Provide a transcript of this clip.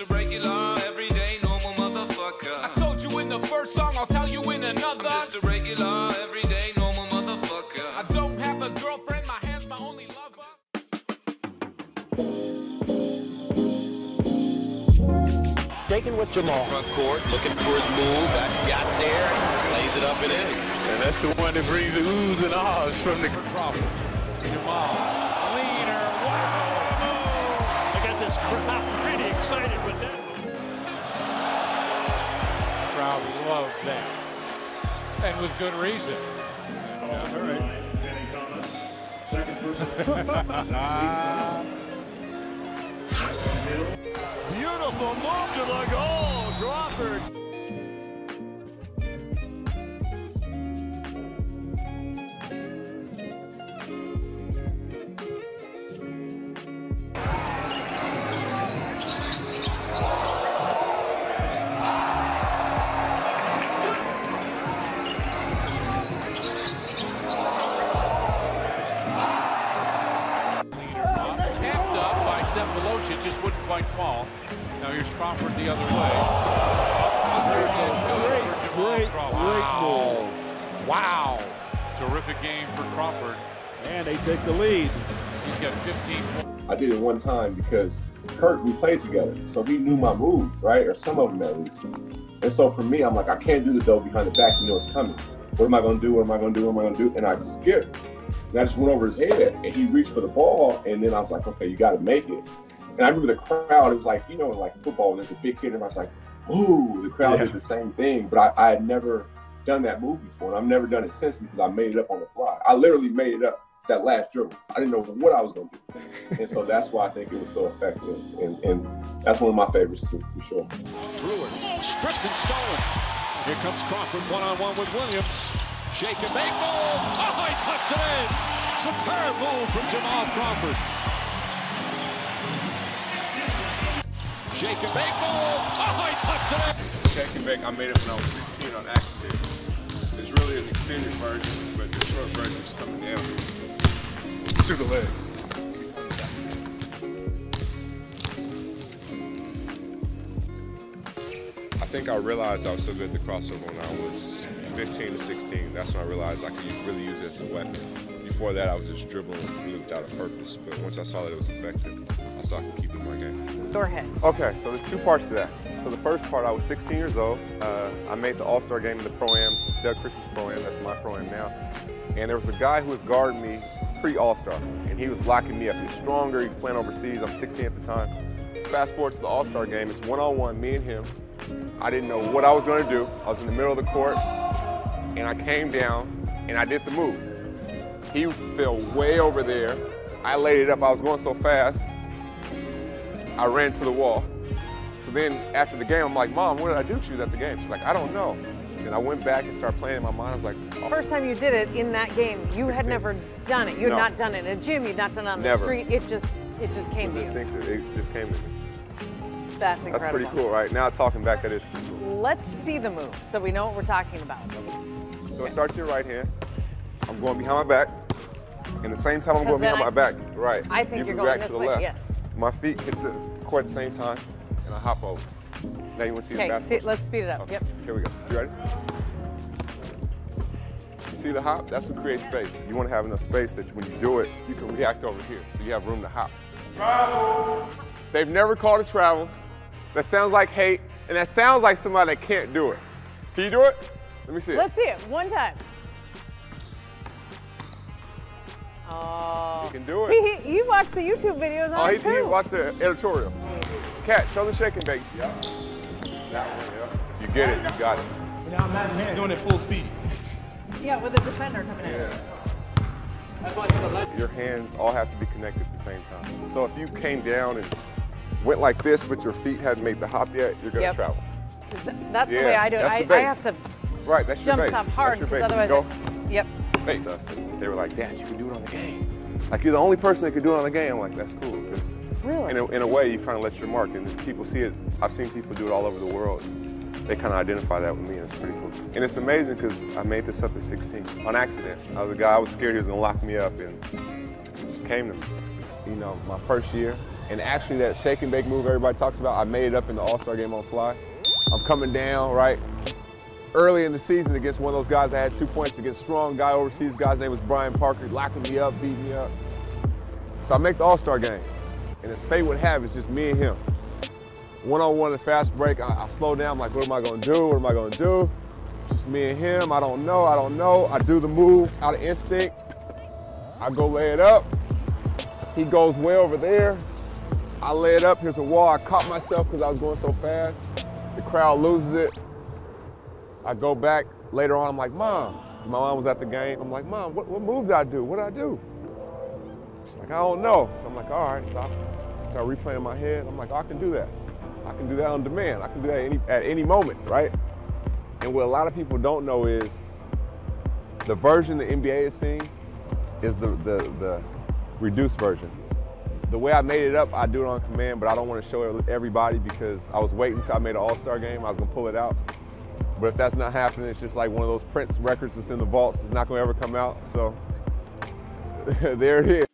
just a regular, everyday, normal motherfucker. I told you in the first song, I'll tell you in another. I'm just a regular, everyday, normal motherfucker. I don't have a girlfriend, my hand's my only lover. Taken with Jamal. Front court, looking for his move, back got there, lays it up and in. And that's the one that brings the oohs and ahs from the Crawford. Jamal, leaner, wow! I got this crowd pretty excited with that. The crowd loved that, and with good reason. All right. Second person. Beautiful move to the goal, Crawford. It just wouldn't quite fall. Now here's Crawford the other way. Great ball. Wow. Terrific game for Crawford. And they take the lead. He's got 15 points. I did it one time because Kurt, we played together, so we knew my moves, right? Or some of them at least. And so for me, I'm like, I can't do the dove behind the back. You know it's coming. What am I going to do? What am I going to do? What am I going to do? And I skipped. And I just went over his head, and he reached for the ball, and then I was like, okay, you got to make it. And I remember the crowd, it was like, you know, like football, and there's a big kid, and I was like, ooh, the crowd did the same thing. But I had never done that move before, and I've never done it since because I made it up on the fly. I literally made it up that last dribble. I didn't know what I was going to do. And so that's why I think it was so effective. And that's one of my favorites, too, for sure. Brewer, stripped and stolen. Here comes Crawford one-on-one with Williams. Shake and make move. Oh, he puts it in. Superb move from Jamal Crawford. Shake and bake move. Oh, he puts it in. Shake and bake, I made it when I was 16 on accident. It's really an extended version, but the short version is coming down through the legs. I think I realized I was so good at the crossover when I was 15 to 16. That's when I realized I could really use it as a weapon. Before that, I was just dribbling and looped out of purpose. But once I saw that it was effective, I saw I could keep it in my game. Go ahead. Okay, so there's two parts to that. So the first part, I was 16 years old. I made the All-Star game in the Pro-Am, Doug Christie's Pro-Am, that's my Pro-Am now. And there was a guy who was guarding me pre-All-Star, and he was locking me up. He was stronger, he was playing overseas, I'm 16 at the time. Fast forward to the All-Star game, it's one-on-one, me and him. I didn't know what I was going to do. I was in the middle of the court, and I came down, and I did the move. He fell way over there. I laid it up. I was going so fast, I ran to the wall. So then after the game, I'm like, Mom, what did I do? She was at the game. She's like, I don't know. And I went back and started playing in my mind. I was like, oh. First time you did it in that game, you 16. Had never done it. You'd not done it in a gym. You'd not done it on the street. It just came to you. It just came to me. That's incredible. That's pretty cool, right? Now talking back at it. Let's see the move so we know what we're talking about. So it starts with your right hand. I'm going behind my back. And the same time I'm going behind my back, right. I think you're going this way, yes. My feet hit the court at the same time, and I hop over. Now you want to see the basketball. Okay, let's speed it up. Okay. Yep. Here we go. You ready? You see the hop? That's what creates space. You want to have enough space that when you do it, you can react over here, so you have room to hop. Travel. They've never called a travel. That sounds like hate, and that sounds like somebody that can't do it. Can you do it? Let me see it. Let's see it one time. Oh. He can do it. See, you watched the YouTube videos on it too. He watched the editorial. Cat, show the shake and bake. Yeah. That one, yeah. If you get it, you got it. Now I'm not doing it full speed. Yeah, with a defender coming in. Yeah. That's why it's a legend. Your hands all have to be connected at the same time. So if you came down and went like this, but your feet hadn't made the hop yet, you're going to travel. That's the way I do it. I have to jump top hard, because otherwise they were like, Dad, you can do it on the game. Like, you're the only person that can do it on the game. I'm like, that's cool. Because really? In a way, you kind of let your mark. And people see it. I've seen people do it all over the world. They kind of identify that with me, and it's pretty cool. And it's amazing because I made this up at 16 on accident. I was a guy, I was scared he was going to lock me up, and it just came to me. You know, my first year, And actually that shake and bake move everybody talks about, I made it up in the All-Star game on the fly. I'm coming down, right? Early in the season against one of those guys, I had 2 points against a strong guy overseas. Guy's name was Brian Parker, locking me up, beating me up. So I make the All-Star game. And as fate would have, it's just me and him. One-on-one in the fast break, I slow down, I'm like, what am I gonna do? What am I gonna do? It's just me and him, I don't know. I do the move out of instinct. I go lay it up. He goes way over there. I lay it up, here's a wall. I caught myself because I was going so fast. The crowd loses it. I go back later on, I'm like, Mom. My mom was at the game. I'm like, Mom, what move did I do? What did I do? She's like, I don't know. So I'm like, all right, stop. I start replaying in my head. I'm like, oh, I can do that. I can do that on demand. I can do that at any moment, right? And what a lot of people don't know is the version the NBA is seeing is the reduced version. The way I made it up, I do it on command, but I don't want to show it everybody because I was waiting until I made an All-Star game. I was gonna pull it out. But if that's not happening, it's just like one of those Prince records that's in the vaults. It's not gonna ever come out, so there it is.